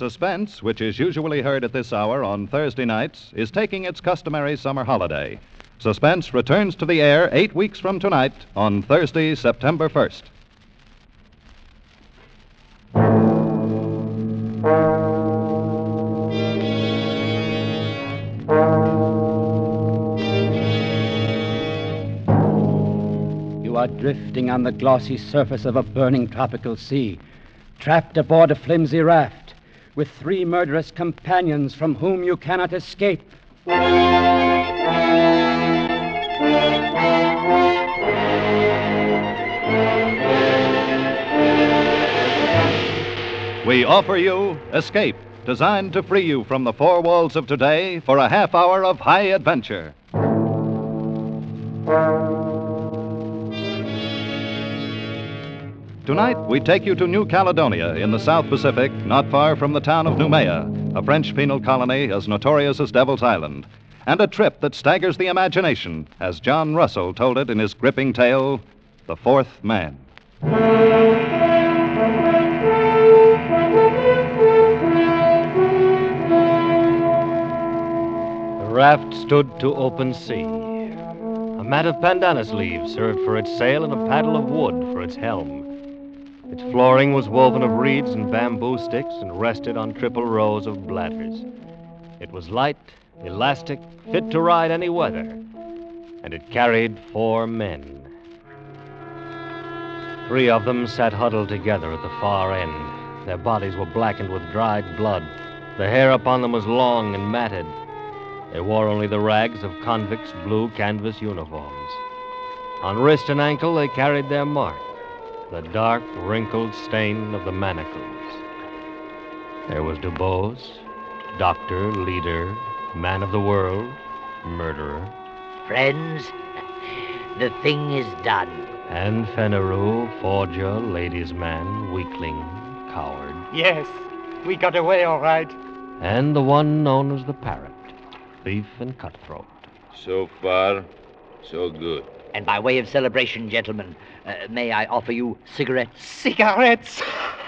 Suspense, which is usually heard at this hour on Thursday nights, is taking its customary summer holiday. Suspense returns to the air 8 weeks from tonight on Thursday, September 1st. You are drifting on the glossy surface of a burning tropical sea, trapped aboard a flimsy raft, with three murderous companions from whom you cannot escape. We offer you Escape, designed to free you from the four walls of today for a half hour of high adventure. Tonight, we take you to New Caledonia in the South Pacific, not far from the town of Noumea, a French penal colony as notorious as Devil's Island, and a trip that staggers the imagination, as John Russell told it in his gripping tale, The Fourth Man. The raft stood to open sea. A mat of pandanus leaves served for its sail and a paddle of wood for its helm. Its flooring was woven of reeds and bamboo sticks and rested on triple rows of bladders. It was light, elastic, fit to ride any weather, and it carried four men. Three of them sat huddled together at the far end. Their bodies were blackened with dried blood. The hair upon them was long and matted. They wore only the rags of convicts' blue canvas uniforms. On wrist and ankle, they carried their mark, the dark, wrinkled stain of the manacles. There was DuBose, doctor, leader, man of the world, murderer. Friends, the thing is done. And Fenneru, forger, ladies' man, weakling, coward. Yes, we got away all right. And the one known as the Parrot, thief and cutthroat. So far, so good. And by way of celebration, gentlemen, may I offer you cigarettes? Cigarettes?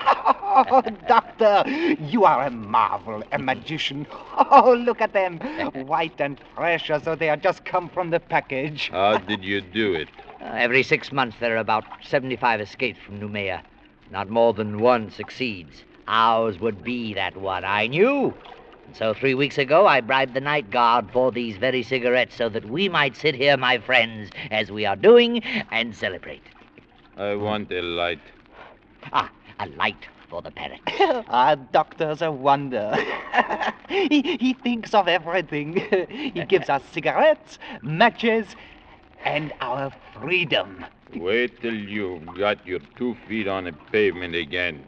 Oh, doctor, you are a marvel, a magician. Oh, look at them, white and fresh as though they had just come from the package. How did you do it? Every 6 months, there are about 75 escapes from Noumea. Not more than one succeeds. Ours would be that one, I knew. So 3 weeks ago, I bribed the night guard for these very cigarettes so that we might sit here, my friends, as we are doing, and celebrate. I want a light. Ah, a light for the Parrot. Our doctor's a wonder. He thinks of everything. He gives us cigarettes, matches, and our freedom. Wait till you've got your 2 feet on the pavement again.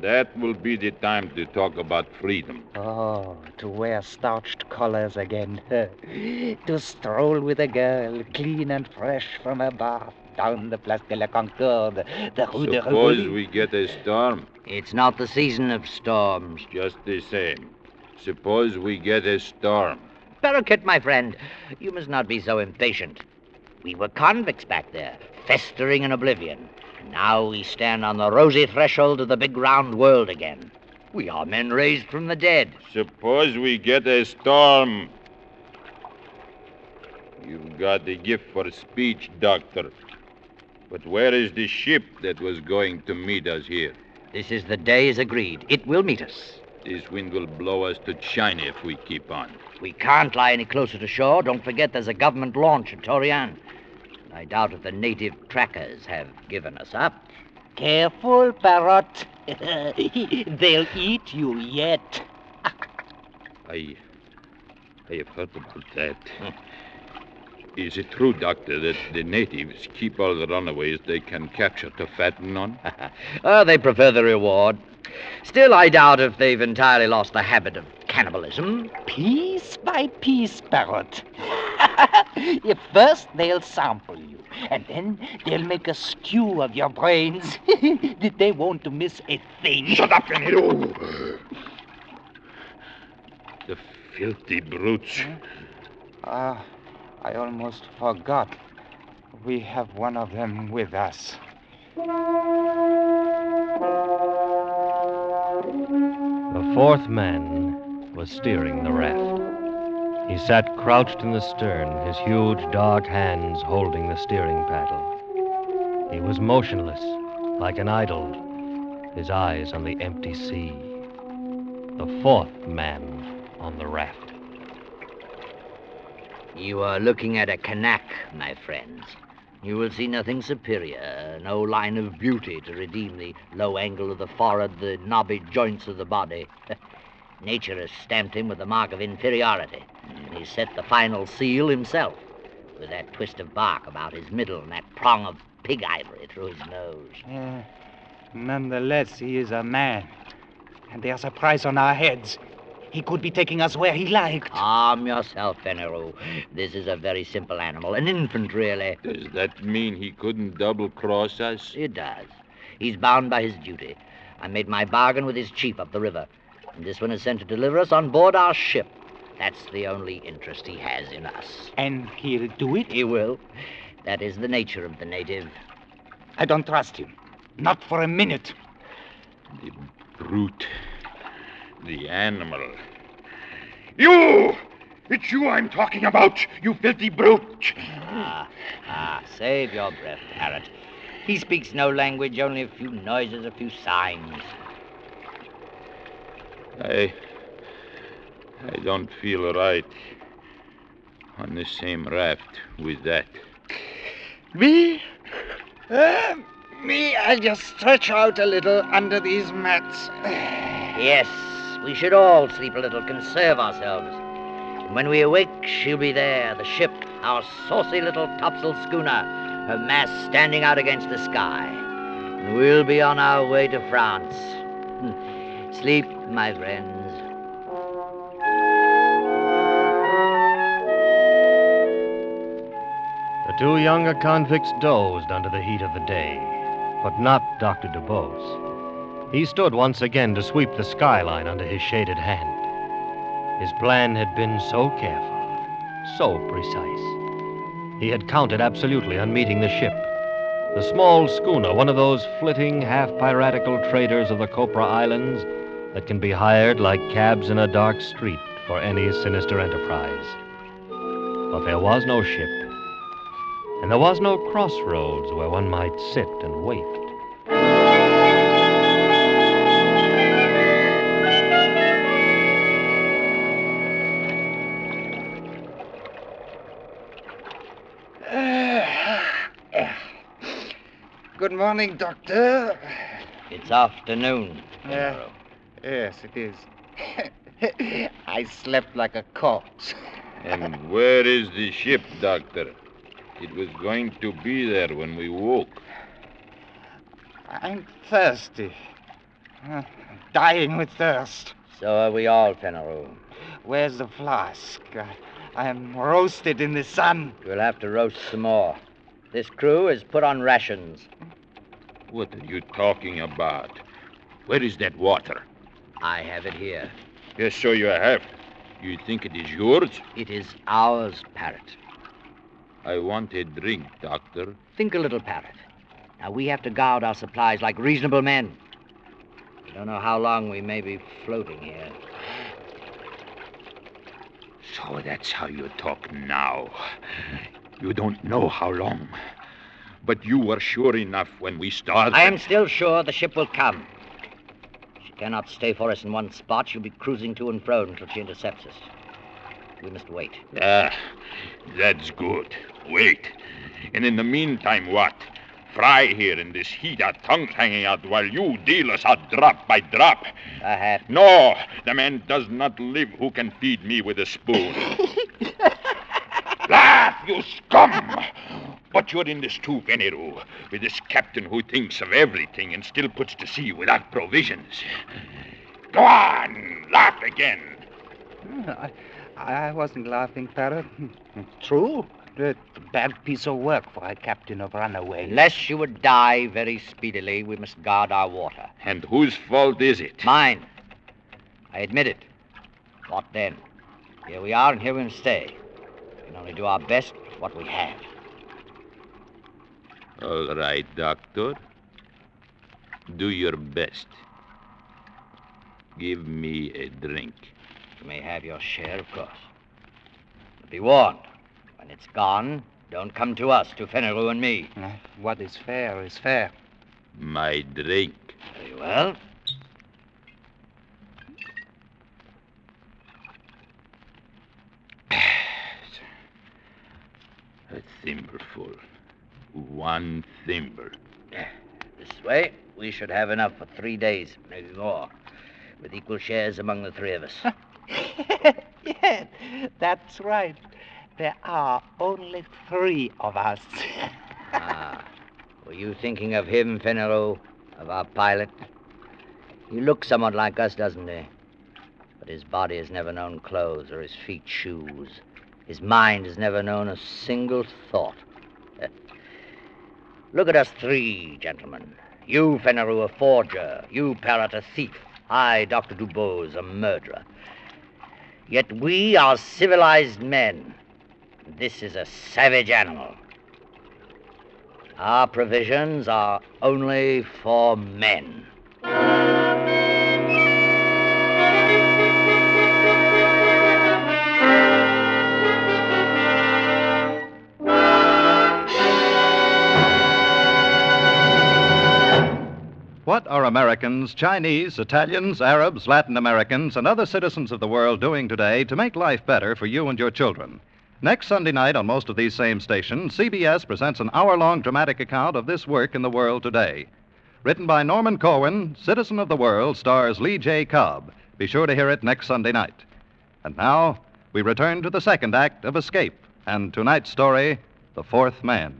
That will be the time to talk about freedom. Oh, to wear starched collars again. To stroll with a girl, clean and fresh from her bath, down the Place de la Concorde, the Rue de Revolu. Suppose we get a storm. It's not the season of storms. Just the same. Suppose we get a storm. Parakeet, my friend, you must not be so impatient. We were convicts back there, festering in oblivion. Now we stand on the rosy threshold of the big round world again. We are men raised from the dead. Suppose we get a storm. You've got the gift for speech, Doctor. But where is the ship that was going to meet us here? This is the day as agreed. It will meet us. This wind will blow us to China if we keep on. We can't lie any closer to shore. Don't forget there's a government launch at Torian. I doubt if the native trackers have given us up. Careful, Parrot. They'll eat you yet. I have heard about that. Is it true, Doctor, that the natives keep all the runaways they can capture to fatten on? They prefer the reward. Still, I doubt if they've entirely lost the habit of cannibalism. Piece by piece, Parrot. If first they'll sample you, and then they'll make a stew of your brains. They won't miss a thing. Shut up, Fenneru! The filthy brutes. Ah, I almost forgot. We have one of them with us. The fourth man was steering the raft. He sat crouched in the stern, his huge dark hands holding the steering paddle. He was motionless, like an idol, his eyes on the empty sea. The fourth man on the raft. You are looking at a Kanak, my friends. You will see nothing superior, no line of beauty to redeem the low angle of the forehead, the knobby joints of the body. Nature has stamped him with the mark of inferiority, and he's set the final seal himself, with that twist of bark about his middle and that prong of pig ivory through his nose. Nonetheless, he is a man, and there's a price on our heads. He could be taking us where he liked. Arm yourself, Fenneru. This is a very simple animal, an infant, really. Does that mean he couldn't double-cross us? It does. He's bound by his duty. I made my bargain with his chief up the river, and this one is sent to deliver us on board our ship. That's the only interest he has in us. And he'll do it? He will. That is the nature of the native. I don't trust him. Not for a minute. The brute... the animal. You! It's you I'm talking about, you filthy brute. Save your breath, parrot. He speaks no language, only a few noises, a few signs. I don't feel right on the same raft with that. Me? Me, I'll just stretch out a little under these mats. Yes. We should all sleep a little, conserve ourselves. And when we awake, she'll be there, the ship, our saucy little topsail schooner, her mast standing out against the sky. And we'll be on our way to France. Sleep, my friends. The two younger convicts dozed under the heat of the day, but not Dr. DuBose. He stood once again to sweep the skyline under his shaded hand. His plan had been so careful, so precise. He had counted absolutely on meeting the ship. The small schooner, one of those flitting, half-piratical traders of the Copra Islands that can be hired like cabs in a dark street for any sinister enterprise. But there was no ship, and there was no crossroads where one might sit and wait. Good morning, Doctor. It's afternoon. Yes, it is. I slept like a corpse. And where is the ship, Doctor? It was going to be there when we woke. I'm thirsty. Dying with thirst. So are we all, Fenneru. Where's the flask? I am roasted in the sun. We'll have to roast some more. This crew is put on rations. What are you talking about? Where is that water? I have it here. Yes, so you have. You think it is yours? It is ours, parrot. I want a drink, Doctor. Think a little, parrot. Now, we have to guard our supplies like reasonable men. We don't know how long we may be floating here. So that's how you talk now. You don't know how long. But you were sure enough when we started. I am still sure the ship will come. She cannot stay for us in one spot. She'll be cruising to and fro until she intercepts us. We must wait. Ah, that's good. Wait. And in the meantime, what? Fry here in this heat, our tongues hanging out, while you deal us out drop by drop. Perhaps. No, the man does not live who can feed me with a spoon. Laugh, you scum! But you're in this too, Fenneru, with this captain who thinks of everything and still puts to sea without provisions. Go on, laugh again. I wasn't laughing, parrot. True. A bad piece of work for a captain of runaways. Unless you would die very speedily, we must guard our water. And whose fault is it? Mine. I admit it. What then? Here we are and here we must stay. We can only do our best with what we have. All right, Doctor. Do your best. Give me a drink. You may have your share, of course. But be warned, when it's gone, don't come to us, to Fenneru and me. What is fair is fair. My drink. Very well. A thimbleful. One thimble. This way, we should have enough for 3 days, maybe more, with equal shares among the three of us. Yes, that's right. There are only three of us. Were you thinking of him, Fenneru, of our pilot? He looks somewhat like us, doesn't he? But his body has never known clothes or his feet shoes. His mind has never known a single thought. Look at us three, gentlemen. You, Fenneru, a forger. You, Parrot, a thief. I, Dr. Dubose, a murderer. Yet we are civilized men. This is a savage animal. Our provisions are only for men. What are Americans, Chinese, Italians, Arabs, Latin Americans, and other citizens of the world doing today to make life better for you and your children? Next Sunday night on most of these same stations, CBS presents an hour-long dramatic account of this work in the world today. Written by Norman Corwin, Citizen of the World stars Lee J. Cobb. Be sure to hear it next Sunday night. And now, we return to the second act of Escape, and tonight's story, The Fourth Man.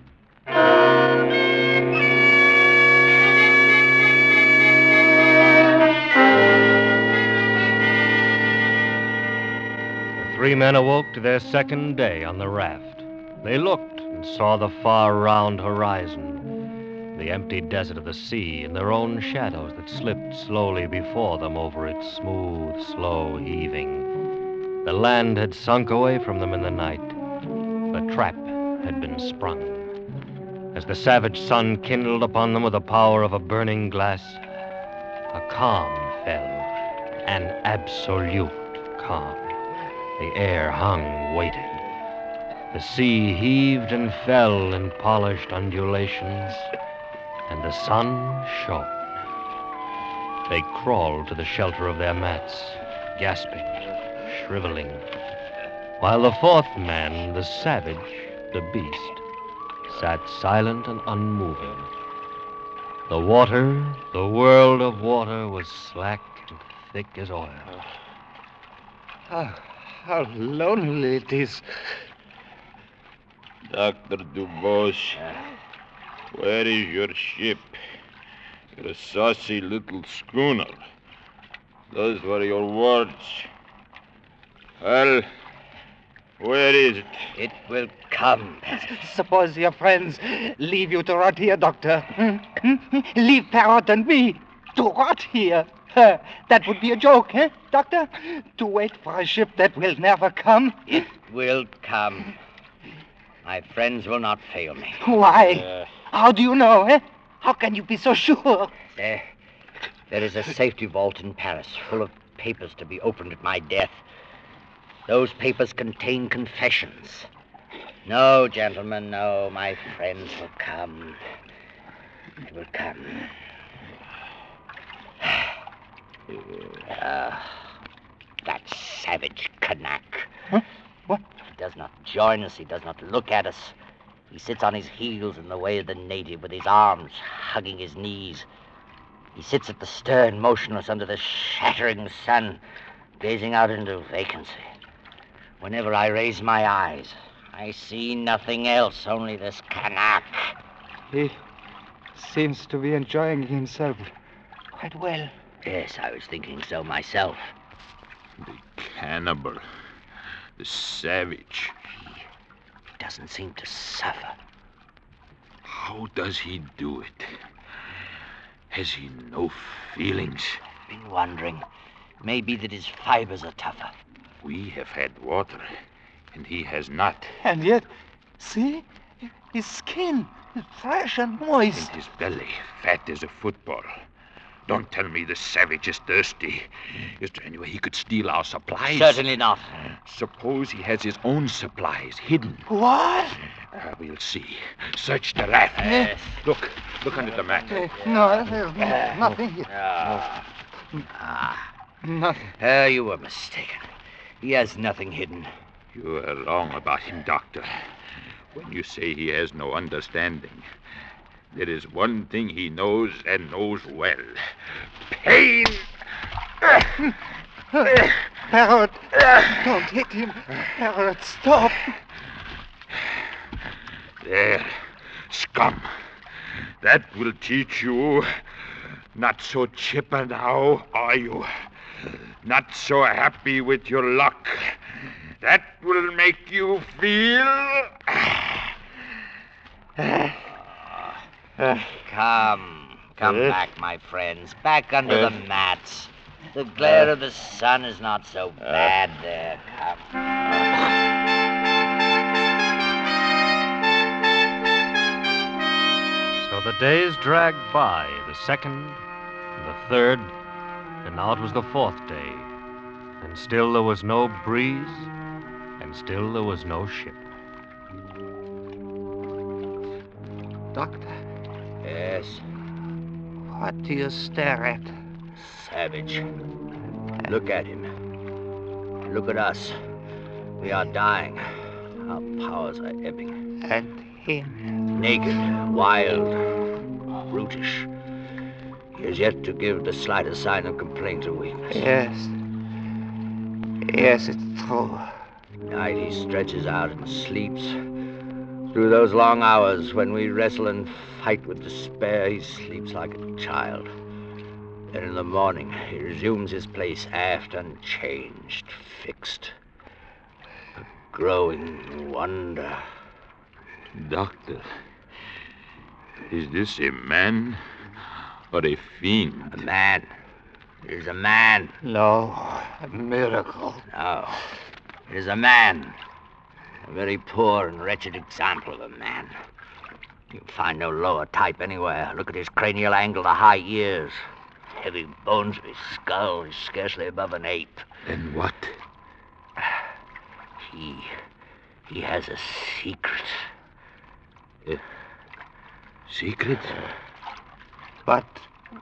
Three men awoke to their second day on the raft. They looked and saw the far round horizon, the empty desert of the sea, and their own shadows that slipped slowly before them over its smooth, slow heaving. The land had sunk away from them in the night. The trap had been sprung. As the savage sun kindled upon them with the power of a burning glass, a calm fell, an absolute calm. The air hung, waited. The sea heaved and fell in polished undulations, and the sun shone. They crawled to the shelter of their mats, gasping, shriveling, while the fourth man, the savage, the beast, sat silent and unmoving. The water, the world of water, was slack and thick as oil. How lonely it is. Dr. Dubose, where is your ship? Your saucy little schooner. Those were your words. Well, where is it? It will come. Suppose your friends leave you to rot here, Doctor. Leave Parrot and me to rot here. That would be a joke, eh, Doctor? To wait for a ship that will never come? It will come. My friends will not fail me. Why? How do you know, eh? How can you be so sure? There is a safety vault in Paris full of papers to be opened at my death. Those papers contain confessions. No, gentlemen, no. My friends will come. They will come. That savage Kanak. Huh? What? He does not join us. He does not look at us. He sits on his heels in the way of the native with his arms hugging his knees. He sits at the stern, motionless under the shattering sun, gazing out into vacancy. Whenever I raise my eyes, I see nothing else, only this Kanak. He seems to be enjoying himself quite well. Yes, I was thinking so myself. The cannibal. The savage. He doesn't seem to suffer. How does he do it? Has he no feelings? I've been wondering. Maybe that his fibers are tougher. We have had water, and he has not. And yet, see? His skin is fresh and moist. And his belly, fat as a football. Don't tell me this savage is thirsty. Is there any way he could steal our supplies? Certainly not. Suppose he has his own supplies hidden. What? We'll see. Search the raft. Yes. Look under the mat. No, there's nothing here. Nothing. You were mistaken. He has nothing hidden. You are wrong about him, Doctor. When you say he has no understanding, there is one thing he knows, and knows well. Pain! Parrot, don't hit him. Parrot, stop. There, scum. That will teach you. Not so chipper now, are you? Not so happy with your luck. That will make you feel... Come back, my friends. Back under the mats. The glare of the sun is not so bad there. Come. So the days dragged by, the second, and the third, and now it was the fourth day. And still there was no breeze, and still there was no ship. Doctor. Yes. What do you stare at? Savage. Look at him. Look at us. We are dying. Our powers are ebbing. And him? Naked, wild, brutish. He has yet to give the slightest sign of complaint or weakness. Yes. Yes, it's true. Night he stretches out and sleeps. Through those long hours when we wrestle and fight with despair, he sleeps like a child. Then in the morning, he resumes his place aft, unchanged, fixed. A growing wonder. Doctor, is this a man or a fiend? A man. It is a man. No, a miracle. No, it is a man. A very poor and wretched example of a man. You'll find no lower type anywhere. Look at his cranial angle, the high ears. Heavy bones of his skull is scarcely above an ape. Then what? He has a secret. A secret? But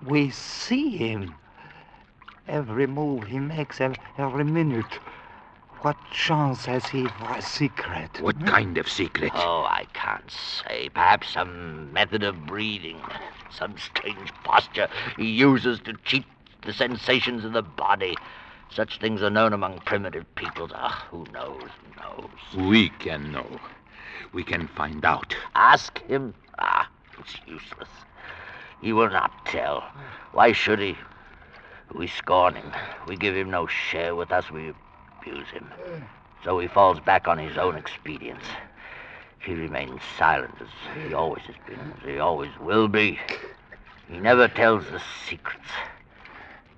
we see him. Every move he makes, every minute. What chance has he for a secret? What kind of secret? Oh, I can't say. Perhaps some method of breathing, some strange posture he uses to cheat the sensations of the body. Such things are known among primitive peoples. Ah, who knows? We can know. We can find out. Ask him? Ah, it's useless. He will not tell. Why should he? We scorn him. We give him no share with us. We abuse him. So he falls back on his own expedients. He remains silent as he always has been, as he always will be. He never tells the secrets.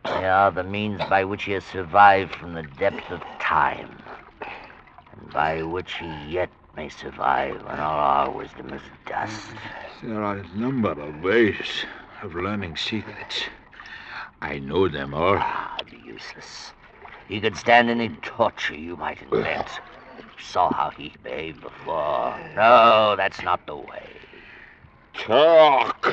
They are the means by which he has survived from the depth of time, and by which he yet may survive when all our wisdom is dust. There are a number of ways of learning secrets. I know them all. Ah, useless. He could stand any torture you might invent. You saw how he behaved before. No, that's not the way. Talk!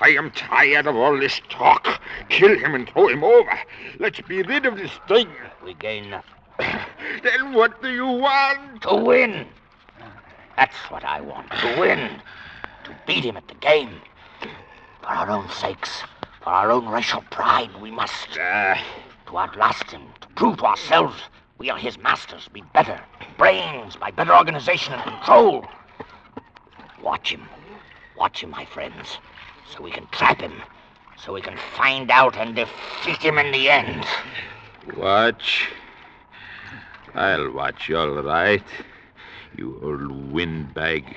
I am tired of all this talk. Kill him and throw him over. Let's be rid of this thing. We gain nothing. Then what do you want? To win. That's what I want, to win. To beat him at the game. For our own sakes, for our own racial pride, we must... To outlast him, to prove to ourselves we are his masters, be better, brains, by better organization and control. Watch him, my friends, so we can trap him, so we can find out and defeat him in the end. Watch? I'll watch, all right, you old windbag.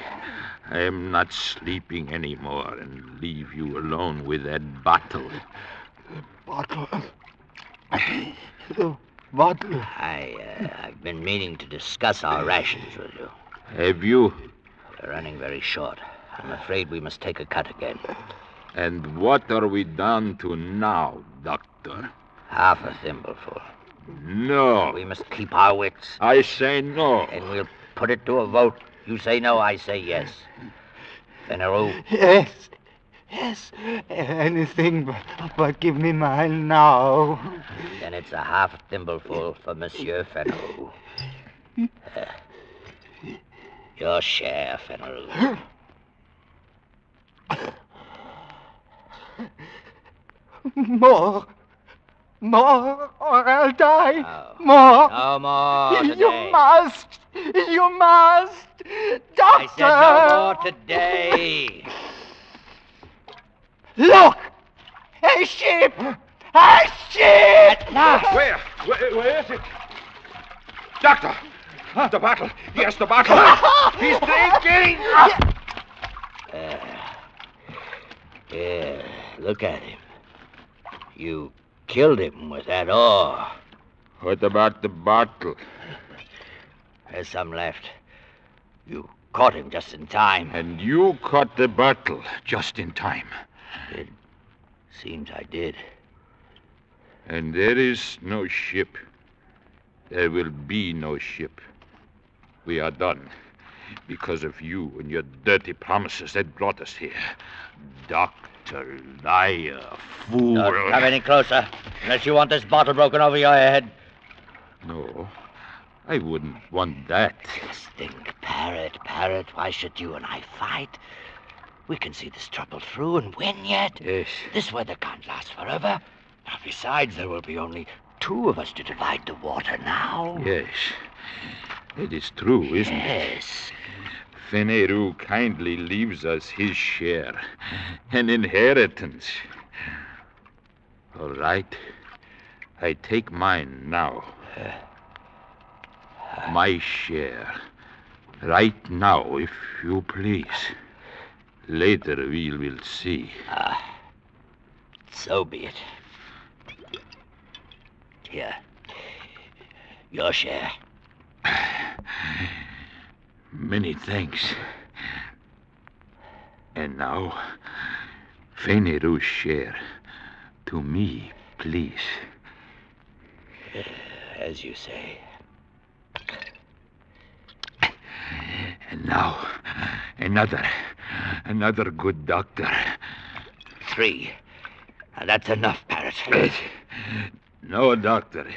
I am not sleeping anymore and leave you alone with that bottle. The bottle? Bottle. I've been meaning to discuss our rations with you. Have you? We're running very short. I'm afraid we must take a cut again. And what are we down to now, Doctor? Half a thimbleful. No. We must keep our wits. I say no. And we'll put it to a vote. You say no, I say yes. Venerou. Yes. Yes. Anything but give me mine now. Then it's a half thimbleful for Monsieur Venerou. Your share, Venerou. More, or I'll die. No. More. No more today. You must. Doctor. I said no more today. Look. A sheep. Where is it? Doctor. The bottle. Yes, the bottle. He's drinking. Yeah, look at him. You killed him with that oar. What about the bottle? There's some left. You caught him just in time. And you caught the bottle just in time. It seems I did. And there is no ship. There will be no ship. We are done. Because of you and your dirty promises that brought us here. Doctor, liar, fool. Don't come any closer unless you want this bottle broken over your head. No, I wouldn't want that. Just think, Parrot, why should you and I fight? We can see this trouble through and win yet. Yes. This weather can't last forever. Now, besides, there will be only two of us to divide the water now. Yes. It is true, isn't it? Yes. Venerou kindly leaves us his share, an inheritance. All right. I take mine now. My share. Right now, if you please. Later we will see. So be it. Here. Your share. Many thanks. And now, Venerou's share to me, please. As you say. And now, another good doctor. Three. Now that's enough, Parrot. No, Doctor.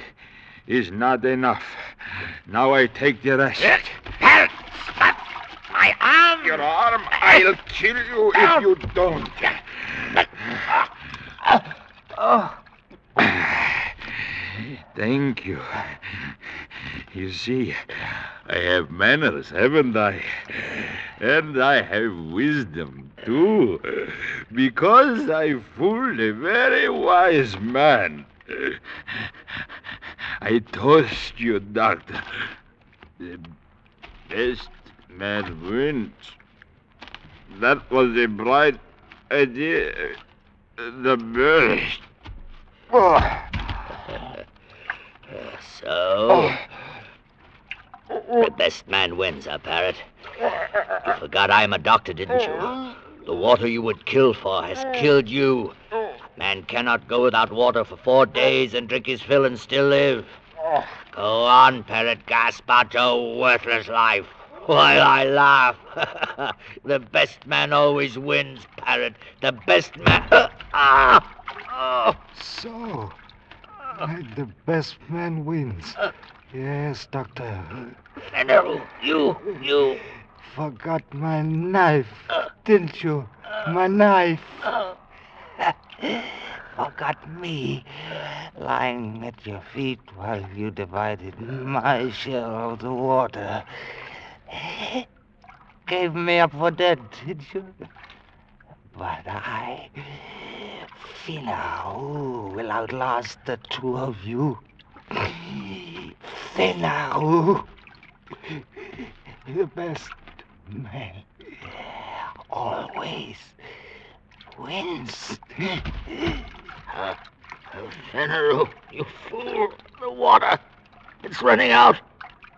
Is not enough. Now I take the rest. Parrot, stop! My arm! Your arm? I'll kill you if you don't. Thank you. You see, I have manners, haven't I? And I have wisdom, too. Because I fooled a very wise man. I toast you, Doctor. The best man wins. That was a bright idea. The best. The best man wins, Parrot. You forgot I'm a doctor, didn't you? The water you would kill for has killed you. Man cannot go without water for 4 days and drink his fill and still live. Go on, Parrot, gasp out your worthless life while I laugh. The best man always wins, Parrot. The best man... So, the best man wins. Yes, Doctor. Venerou, you... Forgot my knife, didn't you? My knife. Forgot me, lying at your feet while you divided my share of the water. Gave me up for dead, did you? But I, Venerou, will outlast the two of you. Venerou, the best man, always wins. Venerou, you fool. The water. It's running out.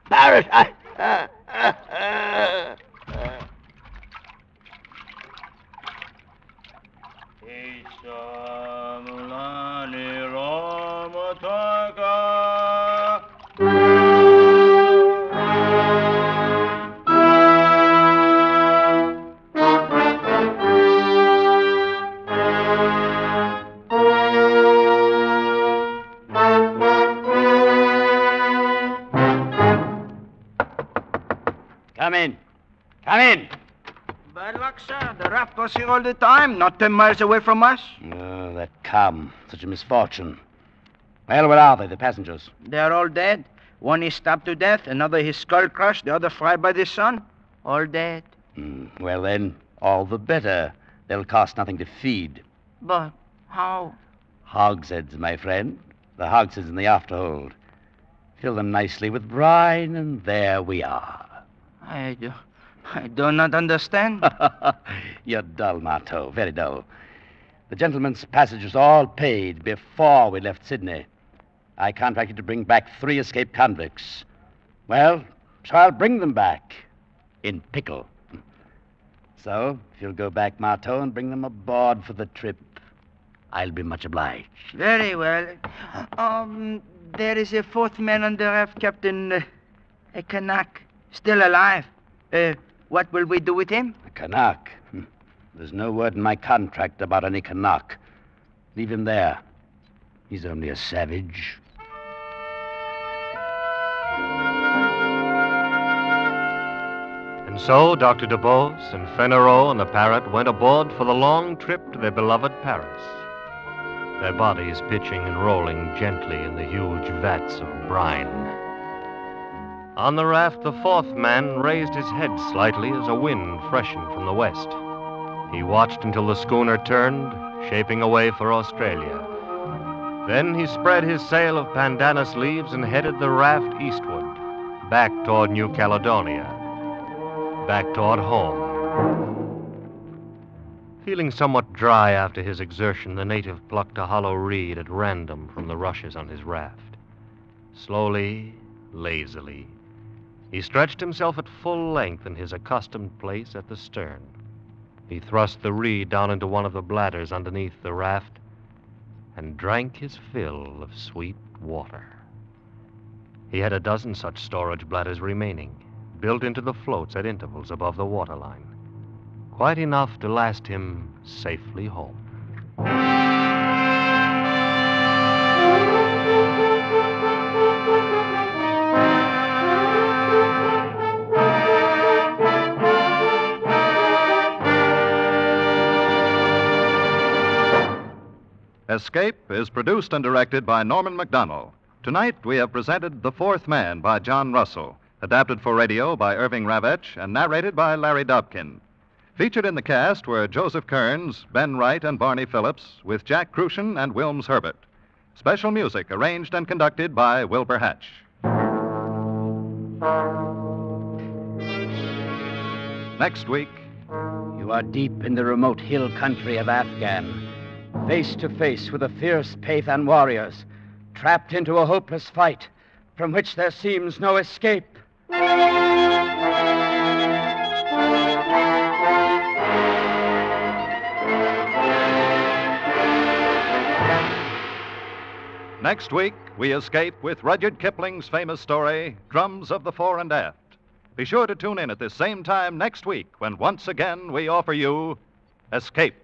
Parrot, I... Tiger. Come in. Come in. Bad luck, sir. The raft was here all the time, not 10 miles away from us. Oh, that calm. Such a misfortune. Well, where are they, the passengers? They're all dead. One is stabbed to death, another his skull crushed, the other fried by the sun. All dead. Well, then, all the better. They'll cost nothing to feed. But how? Hogsheads, my friend. The hogsheads in the afterhold. Fill them nicely with brine, and there we are. I do not understand. You're dull, Marteau. Very dull. The gentleman's passage was all paid before we left Sydney. I contracted to bring back 3 escaped convicts. Well, so I'll bring them back. In pickle. So, if you'll go back, Marteau, and bring them aboard for the trip, I'll be much obliged. Very well. There is a 4th man on the raft, Captain. A Kanak, still alive. What will we do with him? A Kanak? There's no word in my contract about any Kanak. Leave him there. He's only a savage. And so Dr. DuBose and Fennereau and the parrot went aboard for the long trip to their beloved Paris, their bodies pitching and rolling gently in the huge vats of brine. On the raft, the 4th man raised his head slightly as a wind freshened from the west. He watched until the schooner turned, shaping away for Australia. Then he spread his sail of pandanus leaves and headed the raft eastward, back toward New Caledonia, back toward home. Feeling somewhat dry after his exertion, the native plucked a hollow reed at random from the rushes on his raft. Slowly, lazily, he stretched himself at full length in his accustomed place at the stern. He thrust the reed down into one of the bladders underneath the raft and drank his fill of sweet water. He had a dozen such storage bladders remaining, built into the floats at intervals above the waterline. Quite enough to last him safely home. Escape is produced and directed by Norman McDonnell. Tonight, we have presented The Fourth Man by John Russell, adapted for radio by Irving Ravitch and narrated by Larry Dobkin. Featured in the cast were Joseph Kearns, Ben Wright, and Barney Phillips, with Jack Kruschen and Wilms Herbert. Special music arranged and conducted by Wilbur Hatch. Next week... You are deep in the remote hill country of Afghan, face to face with the fierce Pathan warriors, trapped into a hopeless fight from which there seems no escape. Next week, we escape with Rudyard Kipling's famous story, Drums of the Fore and Aft. Be sure to tune in at this same time next week when once again we offer you Escape.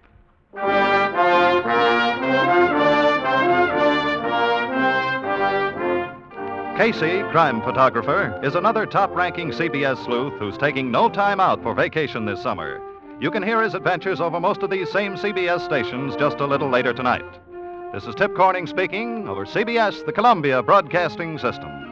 Casey, crime photographer, is another top-ranking CBS sleuth who's taking no time out for vacation this summer. You can hear his adventures over most of these same CBS stations just a little later tonight. This is Tip Corning speaking over CBS, the Columbia Broadcasting System.